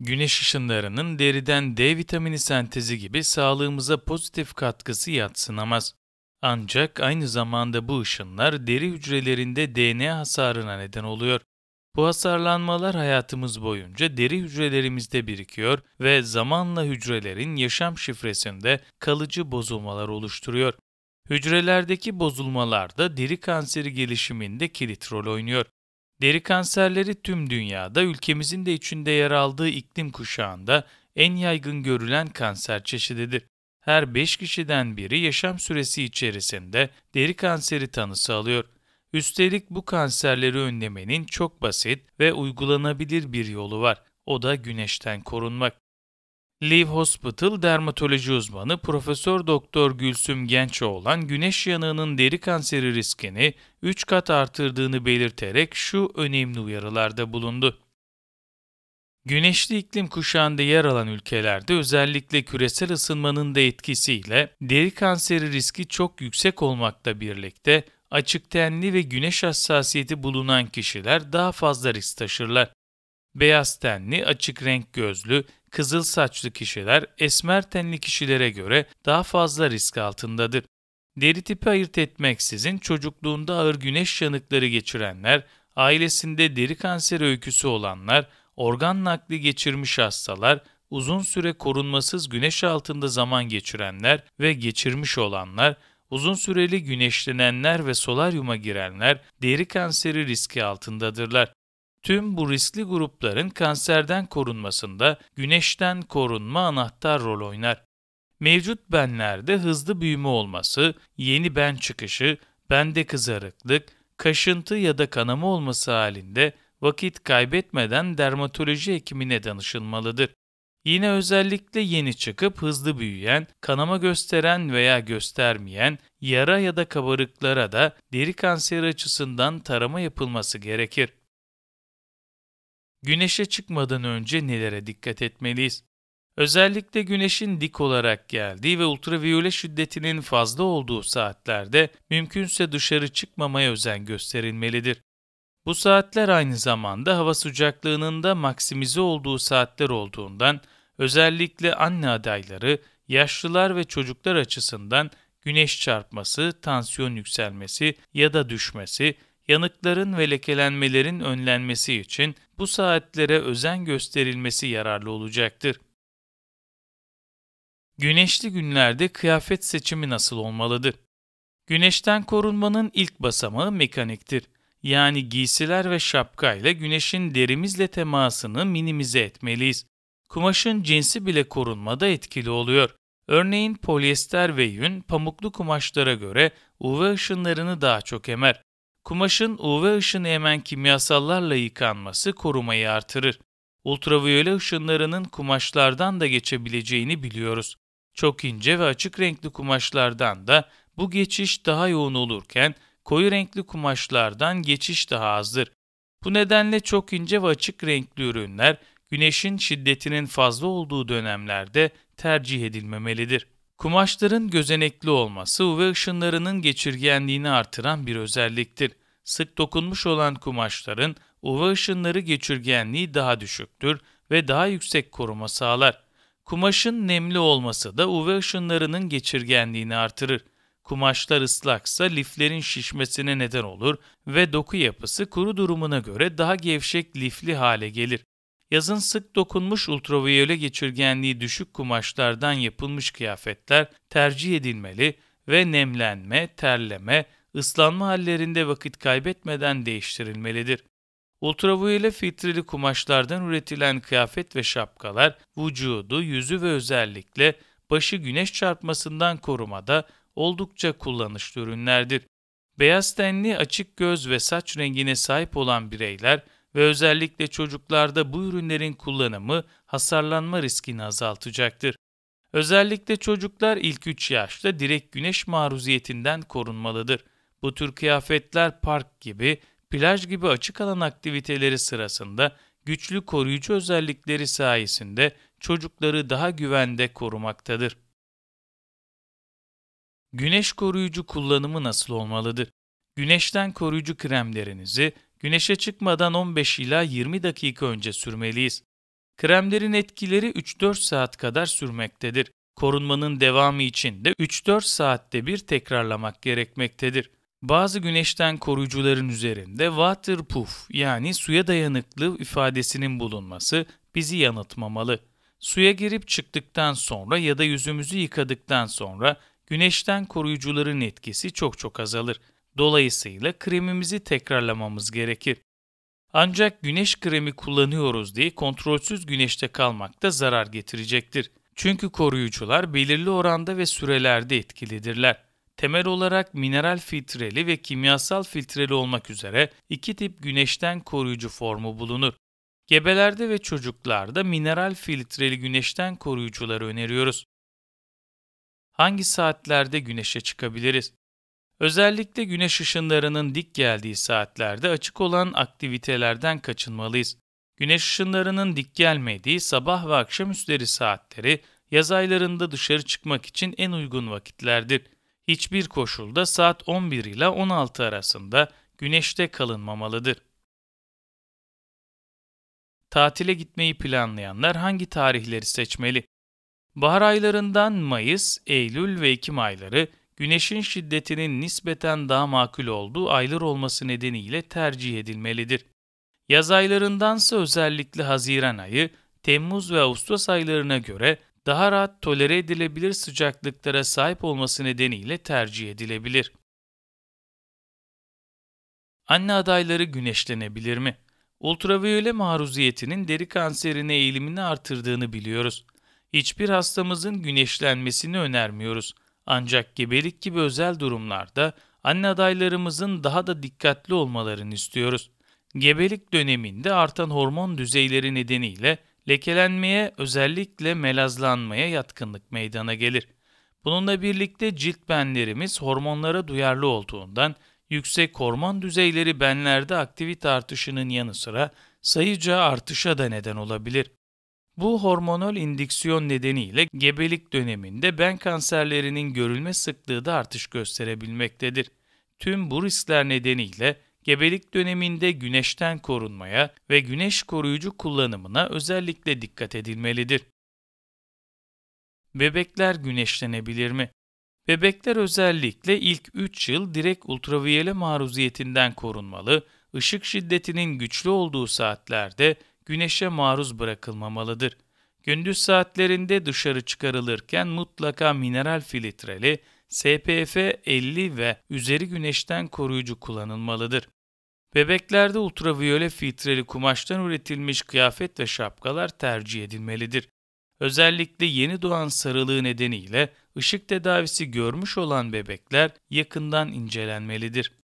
Güneş ışınlarının deriden D vitamini sentezi gibi sağlığımıza pozitif katkısı yadsınamaz. Ancak aynı zamanda bu ışınlar deri hücrelerinde DNA hasarına neden oluyor. Bu hasarlanmalar hayatımız boyunca deri hücrelerimizde birikiyor ve zamanla hücrelerin yaşam şifresinde kalıcı bozulmalar oluşturuyor. Hücrelerdeki bozulmalar da deri kanseri gelişiminde kilit rol oynuyor. Deri kanserleri tüm dünyada, ülkemizin de içinde yer aldığı iklim kuşağında en yaygın görülen kanser çeşididir. Her 5 kişiden biri yaşam süresi içerisinde deri kanseri tanısı alıyor. Üstelik bu kanserleri önlemenin çok basit ve uygulanabilir bir yolu var. O da güneşten korunmak. Liv Hospital dermatoloji uzmanı Profesör Doktor Gülsüm Gençoğan, güneş yanığının deri kanseri riskini 3 kat artırdığını belirterek şu önemli uyarılarda bulundu. Güneşli iklim kuşağında yer alan ülkelerde özellikle küresel ısınmanın da etkisiyle deri kanseri riski çok yüksek olmakla birlikte açık tenli ve güneş hassasiyeti bulunan kişiler daha fazla risk taşırlar. Beyaz tenli, açık renk gözlü, kızıl saçlı kişiler esmer tenli kişilere göre daha fazla risk altındadır. Deri tipi ayırt etmeksizin çocukluğunda ağır güneş yanıkları geçirenler, ailesinde deri kanseri öyküsü olanlar, organ nakli geçirmiş hastalar, uzun süre korunmasız güneş altında zaman geçirenler ve geçirmiş olanlar, uzun süreli güneşlenenler ve solaryuma girenler deri kanseri riski altındadırlar. Tüm bu riskli grupların kanserden korunmasında güneşten korunma anahtar rol oynar. Mevcut benlerde hızlı büyüme olması, yeni ben çıkışı, bende kızarıklık, kaşıntı ya da kanama olması halinde vakit kaybetmeden dermatoloji hekimine danışılmalıdır. Yine özellikle yeni çıkıp hızlı büyüyen, kanama gösteren veya göstermeyen yara ya da kabarıklara da deri kanseri açısından tarama yapılması gerekir. Güneşe çıkmadan önce nelere dikkat etmeliyiz? Özellikle güneşin dik olarak geldiği ve ultraviyole şiddetinin fazla olduğu saatlerde mümkünse dışarı çıkmamaya özen gösterilmelidir. Bu saatler aynı zamanda hava sıcaklığının da maksimize olduğu saatler olduğundan özellikle anne adayları, yaşlılar ve çocuklar açısından güneş çarpması, tansiyon yükselmesi ya da düşmesi, yanıkların ve lekelenmelerin önlenmesi için bu saatlere özen gösterilmesi yararlı olacaktır. Güneşli günlerde kıyafet seçimi nasıl olmalıdır? Güneşten korunmanın ilk basamağı mekaniktir. Yani giysiler ve şapkayla güneşin derimizle temasını minimize etmeliyiz. Kumaşın cinsi bile korunmada etkili oluyor. Örneğin polyester ve yün pamuklu kumaşlara göre UV ışınlarını daha çok emer. Kumaşın UV ışını emen kimyasallarla yıkanması korumayı artırır. Ultraviyole ışınlarının kumaşlardan da geçebileceğini biliyoruz. Çok ince ve açık renkli kumaşlardan da bu geçiş daha yoğun olurken koyu renkli kumaşlardan geçiş daha azdır. Bu nedenle çok ince ve açık renkli ürünler güneşin şiddetinin fazla olduğu dönemlerde tercih edilmemelidir. Kumaşların gözenekli olması UV ışınlarının geçirgenliğini artıran bir özelliktir. Sık dokunmuş olan kumaşların UV ışınları geçirgenliği daha düşüktür ve daha yüksek koruma sağlar. Kumaşın nemli olması da UV ışınlarının geçirgenliğini artırır. Kumaşlar ıslaksa liflerin şişmesine neden olur ve doku yapısı kuru durumuna göre daha gevşek lifli hale gelir. Yazın sık dokunmuş ultraviyole geçirgenliği düşük kumaşlardan yapılmış kıyafetler tercih edilmeli ve nemlenme, terleme, ıslanma hallerinde vakit kaybetmeden değiştirilmelidir. Ultraviyole filtreli kumaşlardan üretilen kıyafet ve şapkalar vücudu, yüzü ve özellikle başı güneş çarpmasından korumada oldukça kullanışlı ürünlerdir. Beyaz tenli, açık göz ve saç rengine sahip olan bireyler ve özellikle çocuklarda bu ürünlerin kullanımı hasarlanma riskini azaltacaktır. Özellikle çocuklar ilk 3 yaşta direkt güneş maruziyetinden korunmalıdır. Bu tür kıyafetler park gibi, plaj gibi açık alan aktiviteleri sırasında güçlü koruyucu özellikleri sayesinde çocukları daha güvende korumaktadır. Güneş koruyucu kullanımı nasıl olmalıdır? Güneşten koruyucu kremlerinizi güneşe çıkmadan 15 ila 20 dakika önce sürmeliyiz. Kremlerin etkileri 3-4 saat kadar sürmektedir. Korunmanın devamı için de 3-4 saatte bir tekrarlamak gerekmektedir. Bazı güneşten koruyucuların üzerinde waterproof yani suya dayanıklı ifadesinin bulunması bizi yanıltmamalı. Suya girip çıktıktan sonra ya da yüzümüzü yıkadıktan sonra güneşten koruyucuların etkisi çok azalır. Dolayısıyla kremimizi tekrarlamamız gerekir. Ancak güneş kremi kullanıyoruz diye kontrolsüz güneşte kalmak da zarar getirecektir. Çünkü koruyucular belirli oranda ve sürelerde etkilidirler. Temel olarak mineral filtreli ve kimyasal filtreli olmak üzere iki tip güneşten koruyucu formu bulunur. Gebelerde ve çocuklarda mineral filtreli güneşten koruyucuları öneriyoruz. Hangi saatlerde güneşe çıkabiliriz? Özellikle güneş ışınlarının dik geldiği saatlerde açık olan aktivitelerden kaçınmalıyız. Güneş ışınlarının dik gelmediği sabah ve akşamüstleri saatleri yaz aylarında dışarı çıkmak için en uygun vakitlerdir. Hiçbir koşulda saat 11 ile 16 arasında güneşte kalınmamalıdır. Tatile gitmeyi planlayanlar hangi tarihleri seçmeli? Bahar aylarından Mayıs, Eylül ve Ekim ayları güneşin şiddetinin nispeten daha makul olduğu aylar olması nedeniyle tercih edilmelidir. Yaz aylarındansa özellikle Haziran ayı, Temmuz ve Ağustos aylarına göre daha rahat tolere edilebilir sıcaklıklara sahip olması nedeniyle tercih edilebilir. Anne adayları güneşlenebilir mi? Ultraviyole maruziyetinin deri kanserine eğilimini artırdığını biliyoruz. Hiçbir hastamızın güneşlenmesini önermiyoruz. Ancak gebelik gibi özel durumlarda anne adaylarımızın daha da dikkatli olmalarını istiyoruz. Gebelik döneminde artan hormon düzeyleri nedeniyle lekelenmeye, özellikle melazlanmaya yatkınlık meydana gelir. Bununla birlikte cilt benlerimiz hormonlara duyarlı olduğundan yüksek hormon düzeyleri benlerde aktivite artışının yanı sıra sayıca artışa da neden olabilir. Bu hormonal indiksiyon nedeniyle gebelik döneminde ben kanserlerinin görülme sıklığı da artış gösterebilmektedir. Tüm bu riskler nedeniyle gebelik döneminde güneşten korunmaya ve güneş koruyucu kullanımına özellikle dikkat edilmelidir. Bebekler güneşlenebilir mi? Bebekler özellikle ilk 3 yıl direkt ultraviyole maruziyetinden korunmalı, ışık şiddetinin güçlü olduğu saatlerde güneşe maruz bırakılmamalıdır. Gündüz saatlerinde dışarı çıkarılırken mutlaka mineral filtreli, SPF 50 ve üzeri güneşten koruyucu kullanılmalıdır. Bebeklerde ultraviyole filtreli kumaştan üretilmiş kıyafet ve şapkalar tercih edilmelidir. Özellikle yeni doğan sarılığı nedeniyle ışık tedavisi görmüş olan bebekler yakından incelenmelidir.